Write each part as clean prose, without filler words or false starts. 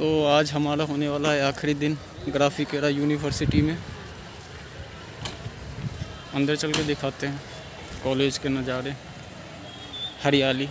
तो आज हमारा होने वाला है आखिरी दिन ग्राफिक एरा यूनिवर्सिटी में। अंदर चल के दिखाते हैं कॉलेज के नज़ारे, हरियाली।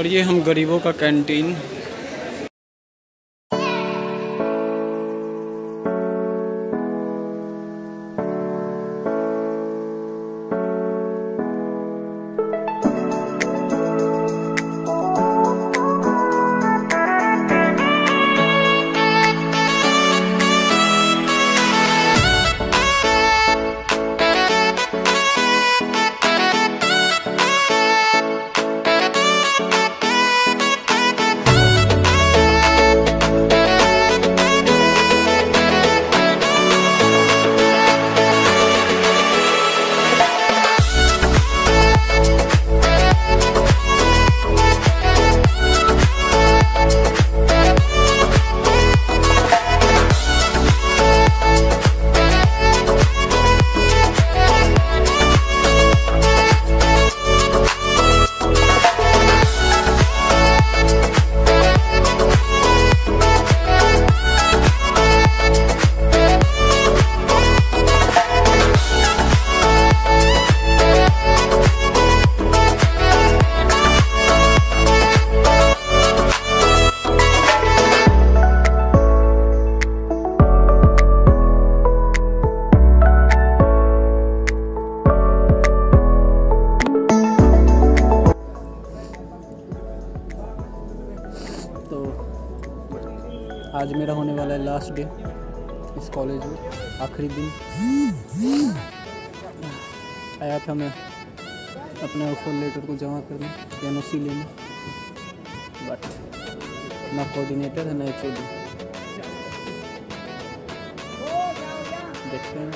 और ये हम गरीबों का कैंटीन। तो आज मेरा होने वाला है लास्ट डे इस कॉलेज में, आखिरी दिन। आया था मैं अपने ऑफर लेटर को जमा करने, एनओसी लेने, बट ना कोऑर्डिनेटर है ना एचओडी। देखते हैं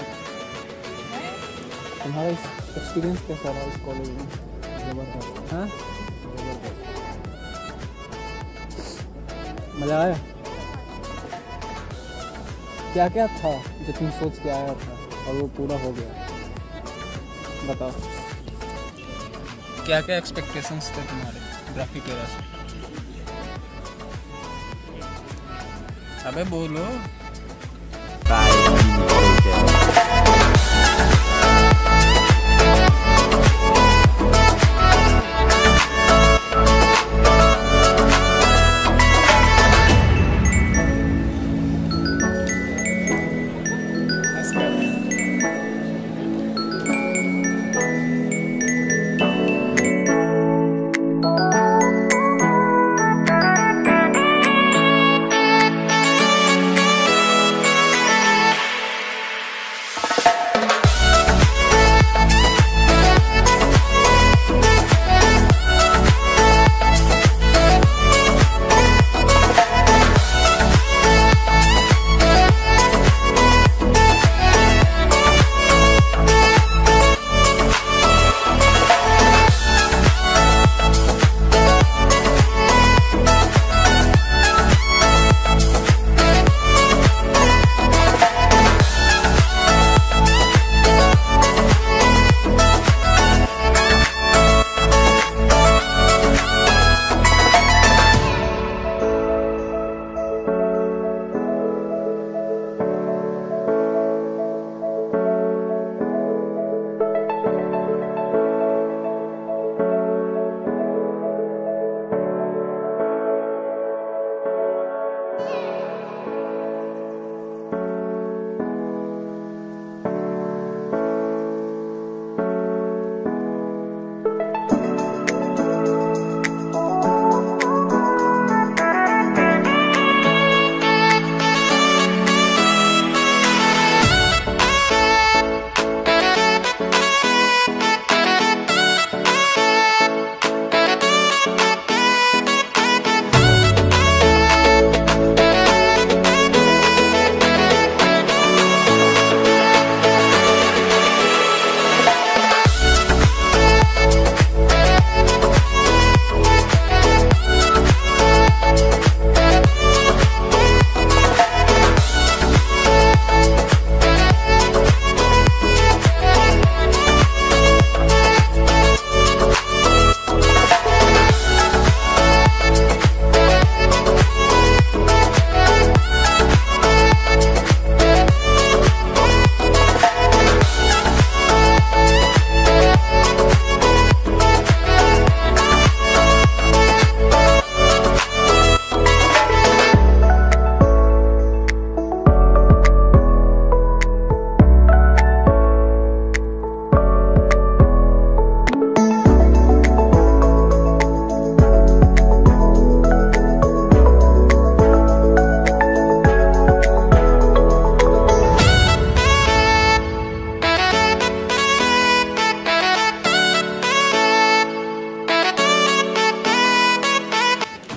तुम्हारा एक्सपीरियंस कैसा रहा इस कॉलेज में। जबरदस्त। हाँ, जबरदस्त। मज़ा आया? क्या क्या था जो तुम सोच के आया था और वो पूरा हो गया? बताओ क्या क्या एक्सपेक्टेशंस थे तुम्हारे ग्राफिक एरा से? अबे बोलो।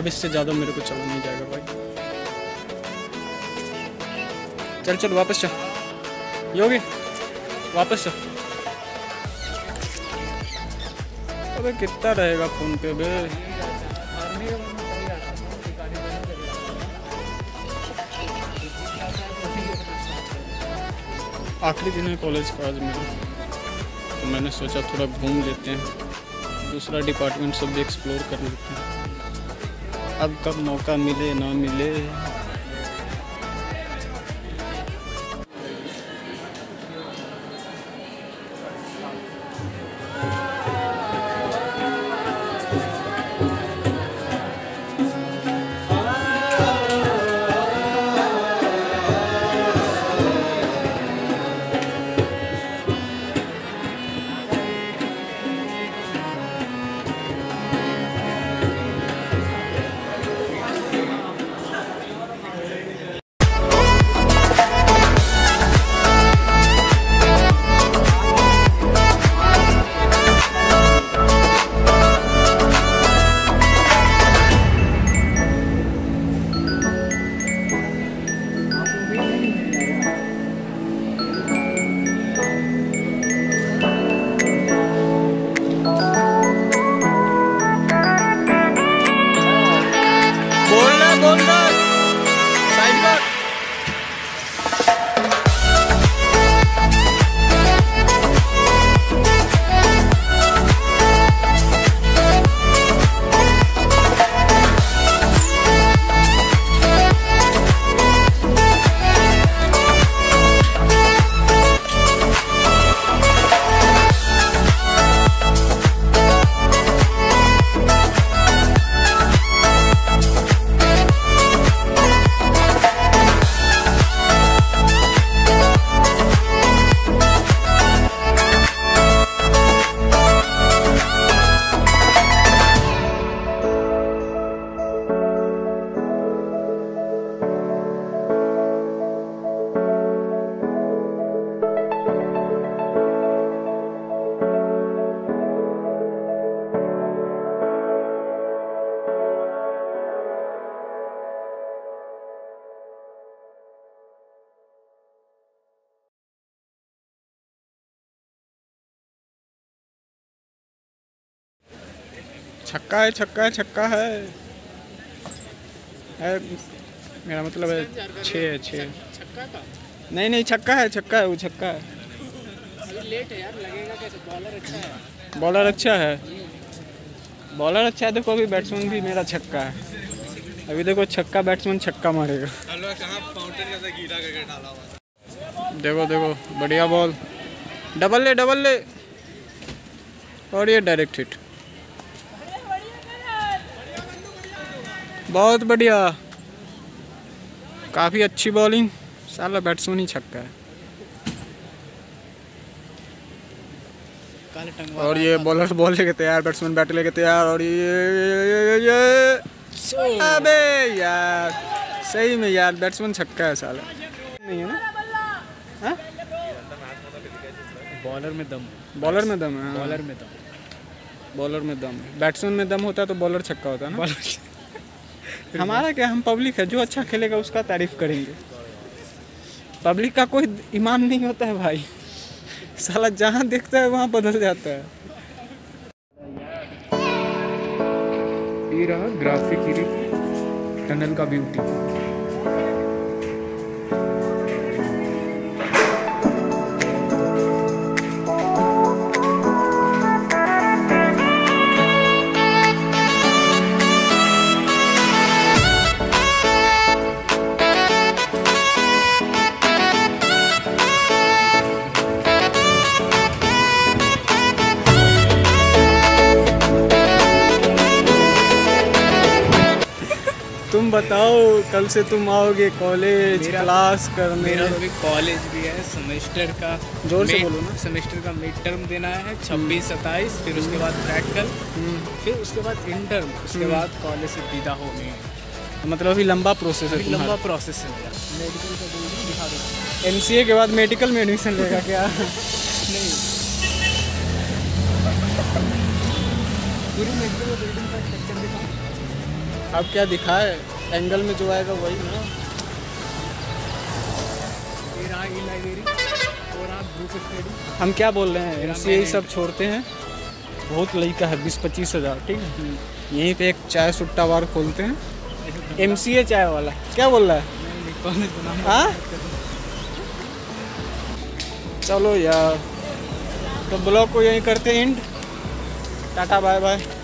इससे ज़्यादा मेरे को चला नहीं जाएगा भाई। चल चल वापस चल योगी, वापस चल। अबे कितना रहेगा फोन पे बे? आखिरी दिन है कॉलेज का आज मेरा, तो मैंने सोचा थोड़ा घूम लेते हैं, दूसरा डिपार्टमेंट सब भी एक्सप्लोर कर लेते हैं। अब कब मौका मिले ना मिले। छक्का है, छक्का है, छक्का है। मेरा मतलब है छः। छक्का का नहीं, छक्का है, छक्का है, वो छक्का है। लेट है यार, लगेगा कैसे? बॉलर अच्छा है, बॉलर अच्छा है, बॉलर अच्छा है। देखो अभी बैट्समैन भी मेरा छक्का है। अभी देखो छक्का, बैट्समैन छक्का मारेगा। देखो देखो, बढ़िया बॉल, डबल ले, डबल ले, और ये डायरेक्ट हिट। बहुत बढ़िया, काफ़ी अच्छी बॉलिंग। साला बैट्समैन ही छक्का है। और ये बॉलर बॉल लेके तैयार, बैट्समैन बैट लेके तैयार। और ये अबे यार, सही में यार बैट्समैन छक्का है साला। नहीं है ना, बॉलर में दम, बॉलर में दम है, बॉलर में दम, बॉलर में दम। बैट्समैन में दम होता है तो बॉलर छक्का होता है ना। हमारा क्या, हम पब्लिक है, जो अच्छा खेलेगा उसका तारीफ करेंगे। पब्लिक का कोई ईमान नहीं होता है भाई, साला जहाँ देखता है वहाँ बदल जाता है। ये रहा ग्राफिक एरा टनल का ब्यूटी। तुम बताओ, कल से तुम आओगे कॉलेज क्लास करने? मेरा तो भी कॉलेज भी है, सेमेस्टर का जोर से बोलो ना, सेमेस्टर का मिड टर्म देना है 26-27, फिर उसके बाद प्रैक्टिकल, फिर उसके बाद इंटर्म, उसके बाद कॉलेज से विदा हो गए। मतलब अभी लंबा प्रोसेस है, लंबा प्रोसेस है मेरा। मेडिकल का बोल दिखा दो, MCA के बाद मेडिकल में एडमिशन लेगा क्या? नहीं, पूरी मेडिकल बिल्डिंग का स्ट्रक्चर दिखा। अब क्या दिखाए, एंगल में जो आएगा वही ना। हम क्या बोल रहे हैं, MCA सब छोड़ते हैं, बहुत लड़का है, 20-25 हज़ार, ठीक है, यहीं पे एक चाय सुट्टा बार खोलते हैं, MCA चाय वाला। क्या बोल रहा है? हाँ चलो यार, तो ब्लॉग को यहीं करते हैं एंड। Tata, bye bye.